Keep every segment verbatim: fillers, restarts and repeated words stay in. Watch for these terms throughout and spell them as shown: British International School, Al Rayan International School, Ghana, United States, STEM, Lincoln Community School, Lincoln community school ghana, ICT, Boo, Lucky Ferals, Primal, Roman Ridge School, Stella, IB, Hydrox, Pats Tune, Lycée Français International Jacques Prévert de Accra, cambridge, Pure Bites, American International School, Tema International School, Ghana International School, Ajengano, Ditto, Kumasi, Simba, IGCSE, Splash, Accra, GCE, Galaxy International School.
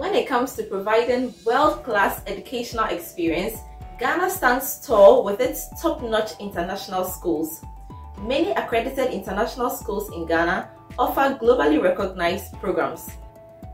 When it comes to providing world-class educational experience, Ghana stands tall with its top-notch international schools. Many accredited international schools in Ghana offer globally recognized programs.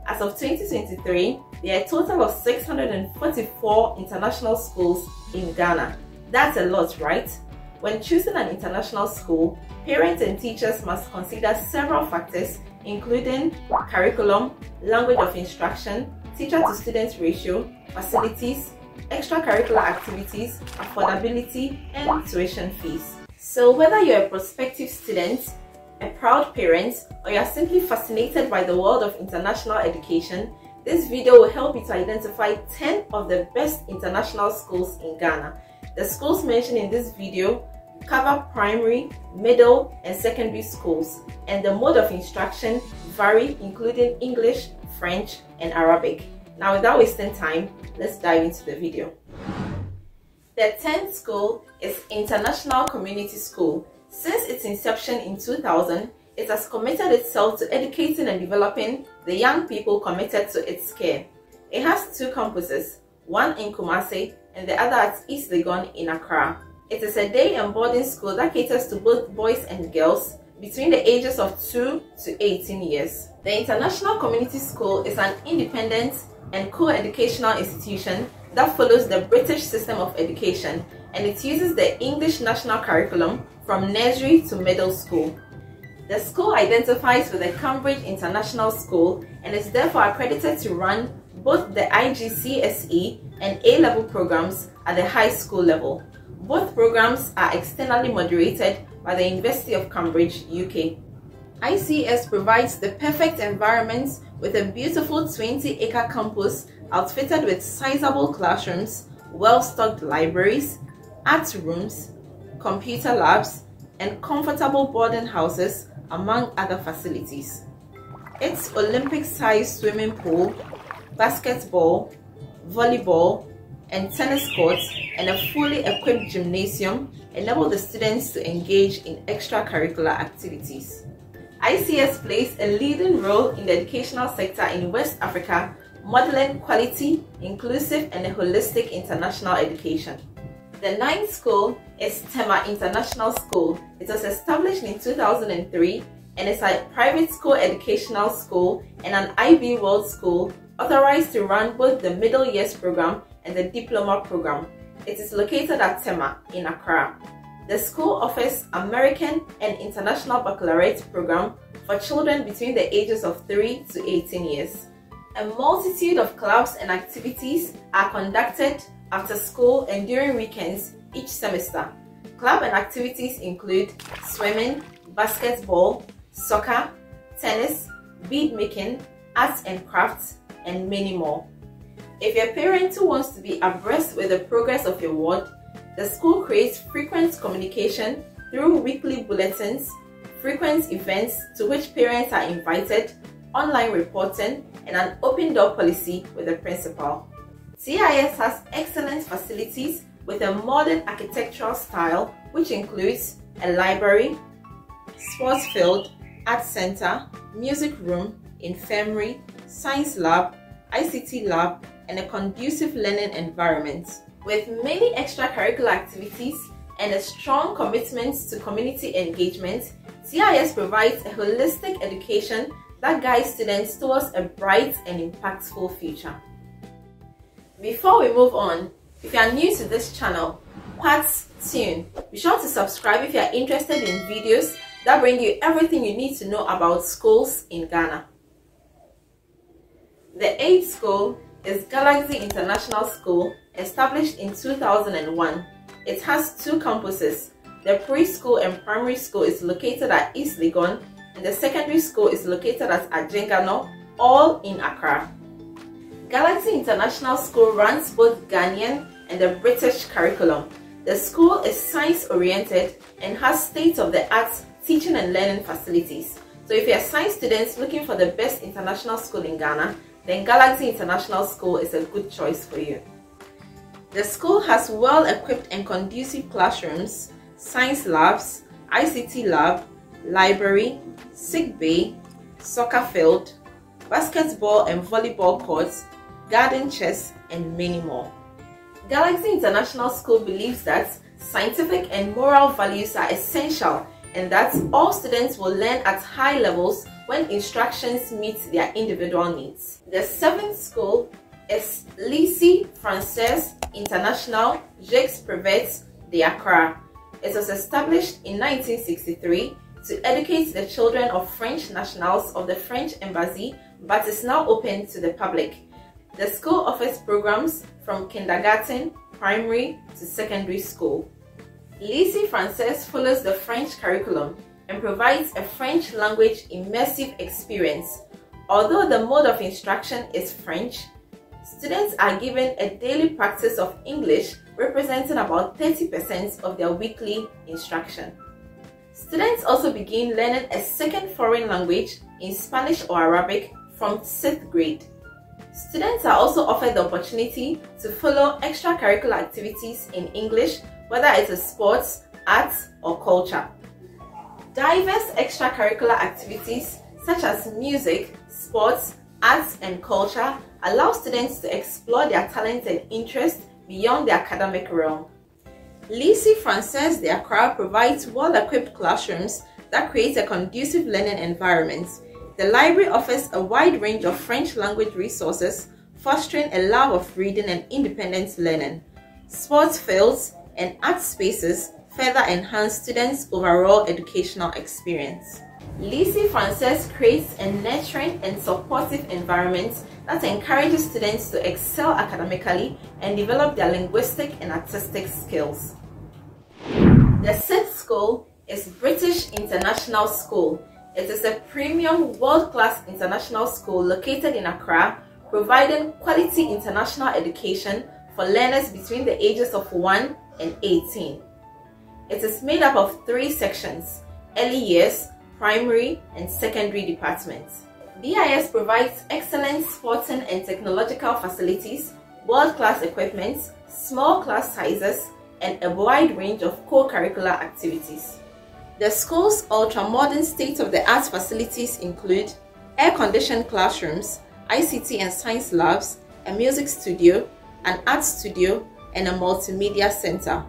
As of twenty twenty-three, there are a total of six hundred forty-four international schools in Ghana. That's a lot, right? When choosing an international school, parents and teachers must consider several factors, including curriculum, language of instruction, teacher-to-student ratio, facilities, extracurricular activities, affordability, and tuition fees. So whether you're a prospective student, a proud parent, or you're simply fascinated by the world of international education, this video will help you to identify ten of the best international schools in Ghana. The schools mentioned in this video cover primary, middle, and secondary schools, and the mode of instruction vary, including English, French, and Arabic. Now, without wasting time, let's dive into the video. The tenth school is International Community School. Since its inception in two thousand, it has committed itself to educating and developing the young people committed to its care. It has two campuses, one in Kumasi and the other at East Legon in Accra. It is a day and boarding school that caters to both boys and girls between the ages of two to eighteen years. The International Community School is an independent and co-educational institution that follows the British system of education, and it uses the English national curriculum from nursery to middle school. The school identifies with the Cambridge International School and is therefore accredited to run both the I G C S E and A-level programs at the high school level. Both programs are externally moderated by the University of Cambridge, U K. I C S provides the perfect environment with a beautiful twenty acre campus outfitted with sizable classrooms, well-stocked libraries, art rooms, computer labs, and comfortable boarding houses, among other facilities. Its Olympic-sized swimming pool, basketball, volleyball, and tennis courts, and a fully equipped gymnasium enable the students to engage in extracurricular activities. I C S plays a leading role in the educational sector in West Africa, modeling quality, inclusive, and a holistic international education. The ninth school is Tema International School. It was established in two thousand three and is a private co-educational school and an I B World School authorized to run both the middle years program and the diploma program. It is located at Tema in Accra. The school offers American and International Baccalaureate program for children between the ages of three to eighteen years. A multitude of clubs and activities are conducted after school and during weekends each semester. Club and activities include swimming, basketball, soccer, tennis, bead making, arts and crafts, and many more. If you're a parent who wants to be abreast with the progress of your ward, the school creates frequent communication through weekly bulletins, frequent events to which parents are invited, online reporting, and an open door policy with the principal. T I S has excellent facilities with a modern architectural style, which includes a library, sports field, art center, music room, infirmary, science lab, I C T lab, and a conducive learning environment. With many extracurricular activities and a strong commitment to community engagement, T I S provides a holistic education that guides students towards a bright and impactful future. Before we move on, if you are new to this channel, Pats Tune, be sure to subscribe if you are interested in videos that bring you everything you need to know about schools in Ghana. The eighth school is Galaxy International School, established in two thousand one. It has two campuses. The preschool and primary school is located at East Legon, and the secondary school is located at Ajengano, all in Accra. Galaxy International School runs both Ghanaian and the British curriculum. The school is science-oriented and has state-of-the-art teaching and learning facilities. So if you are science students looking for the best international school in Ghana, then Galaxy International School is a good choice for you. The school has well-equipped and conducive classrooms, science labs, I C T lab, library, sick bay, soccer field, basketball and volleyball courts, garden chess, and many more. Galaxy International School believes that scientific and moral values are essential and that all students will learn at high levels when instructions meet their individual needs. The seventh school is Lycée Français International Jacques Prévert de Accra. It was established in nineteen sixty-three to educate the children of French nationals of the French embassy, but is now open to the public. The school offers programs from kindergarten, primary to secondary school. Lycée Français follows the French curriculum and provides a French language immersive experience. Although the mode of instruction is French, students are given a daily practice of English representing about thirty percent of their weekly instruction. Students also begin learning a second foreign language in Spanish or Arabic from sixth grade. Students are also offered the opportunity to follow extracurricular activities in English, whether it is sports, arts, or culture. Diverse extracurricular activities such as music, sports, arts, and culture allow students to explore their talents and interests beyond the academic realm. Lycée Français de Accra provides well-equipped classrooms that create a conducive learning environment. The library offers a wide range of French language resources, fostering a love of reading and independent learning. Sports fields and art spaces further enhance students' overall educational experience. Lycée Français creates a nurturing and supportive environment that encourages students to excel academically and develop their linguistic and artistic skills. The sixth school is British International School. It is a premium world-class international school located in Accra, providing quality international education for learners between the ages of one and eighteen. It is made up of three sections: early years, primary, and secondary departments. B I S provides excellent sporting and technological facilities, world-class equipment, small class sizes, and a wide range of co-curricular activities. The school's ultra-modern state-of-the-art facilities include air-conditioned classrooms, I C T and science labs, a music studio, an art studio, and a multimedia center.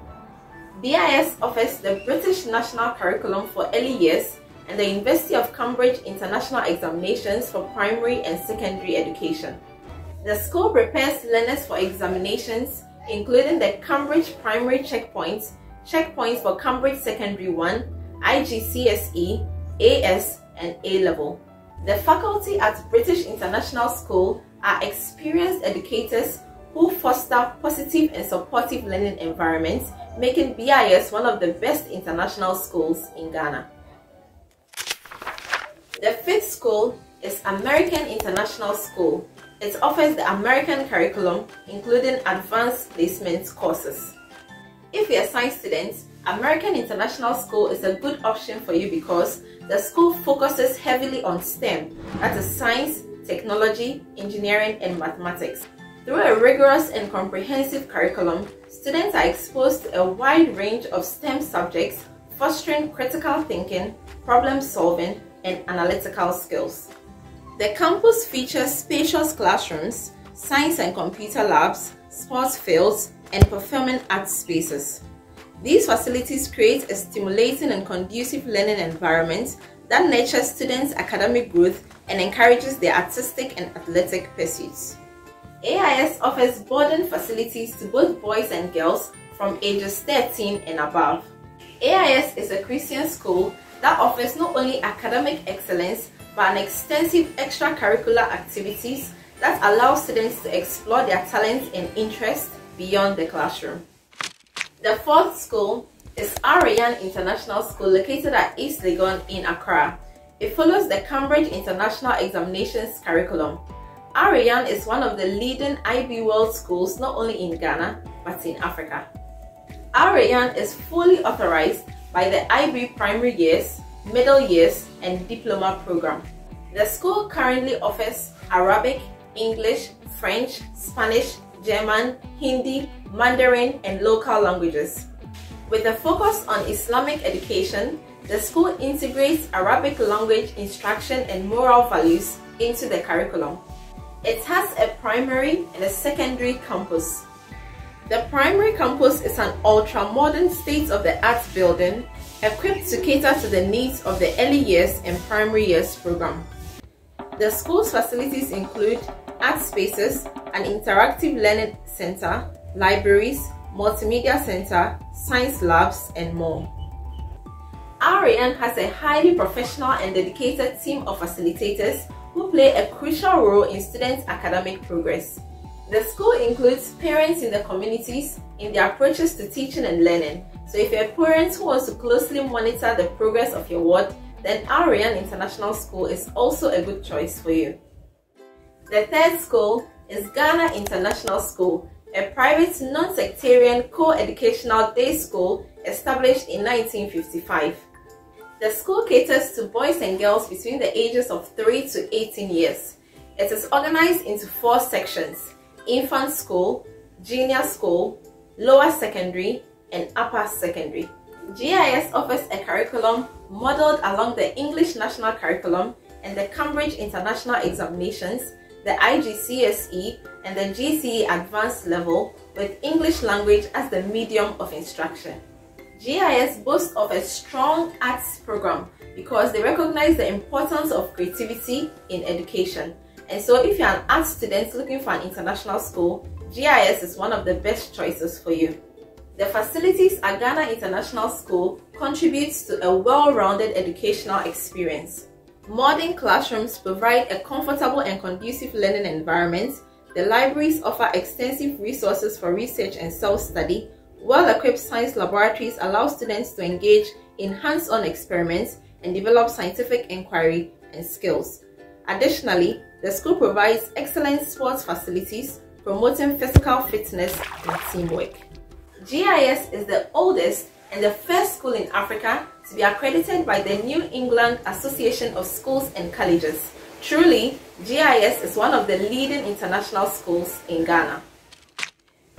B I S offers the British National Curriculum for early years and the University of Cambridge International Examinations for primary and secondary education. The school prepares learners for examinations, including the Cambridge Primary Checkpoints, Checkpoints for Cambridge Secondary one, I G C S E, A S, and A-Level. The faculty at British International School are experienced educators who foster positive and supportive learning environments, making B I S one of the best international schools in Ghana. The fifth school is American International School. It offers the American curriculum, including advanced placement courses. If you're a science student, American International School is a good option for you because the school focuses heavily on STEM, that is science, technology, engineering, and mathematics. Through a rigorous and comprehensive curriculum, students are exposed to a wide range of STEM subjects, fostering critical thinking, problem solving, and analytical skills. The campus features spacious classrooms, science and computer labs, sports fields, and performing arts spaces. These facilities create a stimulating and conducive learning environment that nurtures students' academic growth and encourages their artistic and athletic pursuits. A I S offers boarding facilities to both boys and girls from ages thirteen and above. A I S is a Christian school that offers not only academic excellence but an extensive extracurricular activities that allow students to explore their talents and interests beyond the classroom. The fourth school is Al Rayan International School, located at East Legon in Accra. It follows the Cambridge International Examinations curriculum. Al Rayan is one of the leading I B World schools not only in Ghana but in Africa. Al Rayan is fully authorized by the I B Primary Years, Middle Years, and Diploma program. The school currently offers Arabic, English, French, Spanish, German, Hindi, Mandarin, and local languages. With a focus on Islamic education, the school integrates Arabic language instruction and moral values into the curriculum. It has a primary and a secondary campus. The primary campus is an ultra-modern state-of-the-art building equipped to cater to the needs of the early years and primary years program. The school's facilities include art spaces, an interactive learning center, libraries, multimedia center, science labs, and more. Al Rayan has a highly professional and dedicated team of facilitators who play a crucial role in students' academic progress. The school includes parents in the communities in their approaches to teaching and learning. So if you're a parent who wants to closely monitor the progress of your ward, then Al Rayan International School is also a good choice for you. The third school is Ghana International School, a private non-sectarian co-educational day school established in nineteen fifty-five. The school caters to boys and girls between the ages of three to eighteen years. It is organized into four sections: infant school, junior school, lower secondary, and upper secondary. G I S offers a curriculum modeled along the English National Curriculum and the Cambridge International Examinations, the I G C S E, and the G C E Advanced Level, with English language as the medium of instruction. G I S boasts of a strong arts program because they recognize the importance of creativity in education. And so if you're an art student looking for an international school, G I S is one of the best choices for you. The facilities at Ghana International School contributes to a well-rounded educational experience. Modern classrooms provide a comfortable and conducive learning environment. The libraries offer extensive resources for research and self-study. Well-equipped science laboratories allow students to engage in hands-on experiments and develop scientific inquiry and skills. Additionally, the school provides excellent sports facilities, promoting physical fitness and teamwork. G I S is the oldest and the first school in Africa to be accredited by the New England Association of Schools and Colleges. Truly, G I S is one of the leading international schools in Ghana.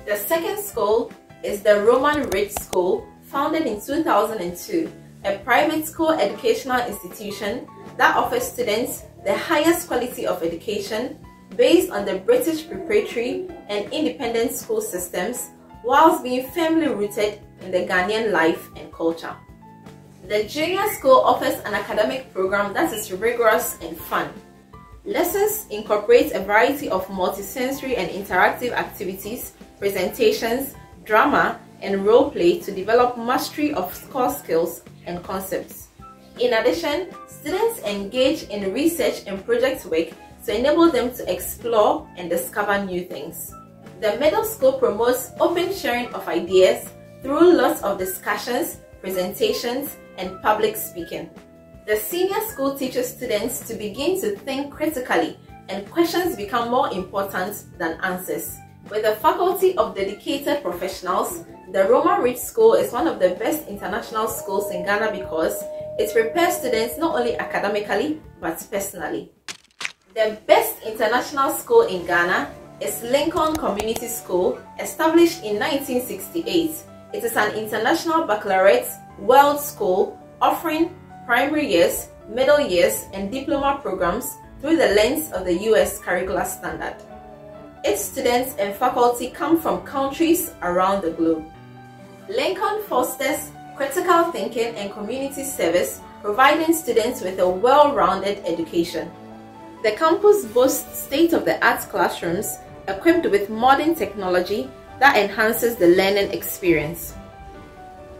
The second school is the Roman Ridge School, founded in two thousand two, a private co-educational institution that offers students the highest quality of education based on the British preparatory and independent school systems, whilst being firmly rooted in the Ghanaian life and culture. The junior school offers an academic program that is rigorous and fun. Lessons incorporate a variety of multisensory and interactive activities, presentations, drama, and role play to develop mastery of core skills and concepts. In addition, students engage in research and project work to enable them to explore and discover new things. The middle school promotes open sharing of ideas through lots of discussions, presentations, and public speaking. The senior school teaches students to begin to think critically, and questions become more important than answers. With a faculty of dedicated professionals, the Roman Ridge School is one of the best international schools in Ghana because it prepares students not only academically but personally. The best international school in Ghana is Lincoln Community School, established in nineteen sixty-eight. It is an international baccalaureate world school offering primary years, middle years, and diploma programs through the lens of the U S curricular standard. Its students and faculty come from countries around the globe. Lincoln fosters critical thinking and community service, providing students with a well-rounded education. The campus boasts state-of-the-art classrooms equipped with modern technology that enhances the learning experience.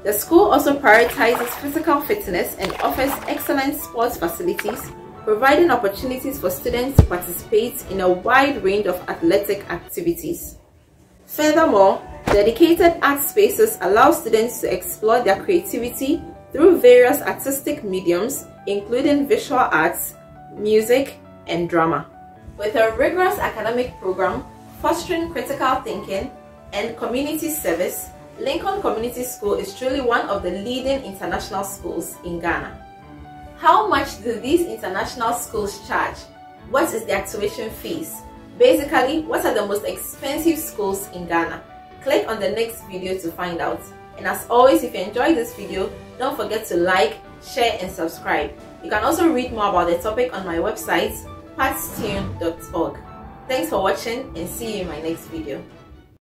The school also prioritizes physical fitness and offers excellent sports facilities, providing opportunities for students to participate in a wide range of athletic activities. Furthermore, dedicated art spaces allow students to explore their creativity through various artistic mediums, including visual arts, music, and drama. With a rigorous academic program fostering critical thinking and community service, Lincoln Community School is truly one of the leading international schools in Ghana. How much do these international schools charge? What is their tuition fees? Basically, what are the most expensive schools in Ghana? Click on the next video to find out. And as always, if you enjoyed this video, don't forget to like, share, and subscribe. You can also read more about the topic on my website, patstune dot org. Thanks for watching and see you in my next video.